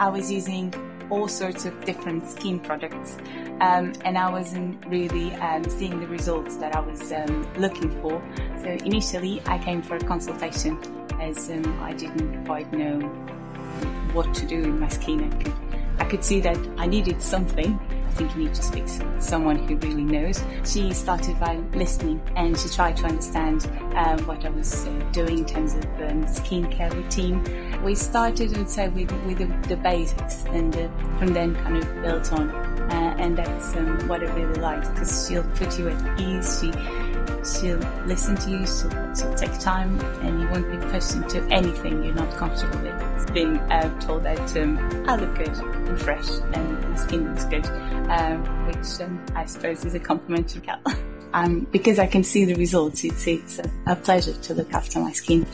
I was using all sorts of different skin products, and I wasn't really seeing the results that I was looking for. So initially I came for a consultation, as I didn't quite know what to do with my skin. I could see that I needed something. I think you need to speak to someone who really knows. She started by listening, and she tried to understand what I was doing in terms of skincare routine. We started, and so with the basics, and from then kind of built on, and that's what I really liked, because she'll put you at ease. She'll listen to you, she'll take time, and you won't be pushed into anything you're not comfortable with. It's been told that I look good and fresh and my skin looks good, which I suppose is a compliment to Cal. Because I can see the results, it's a pleasure to look after my skin.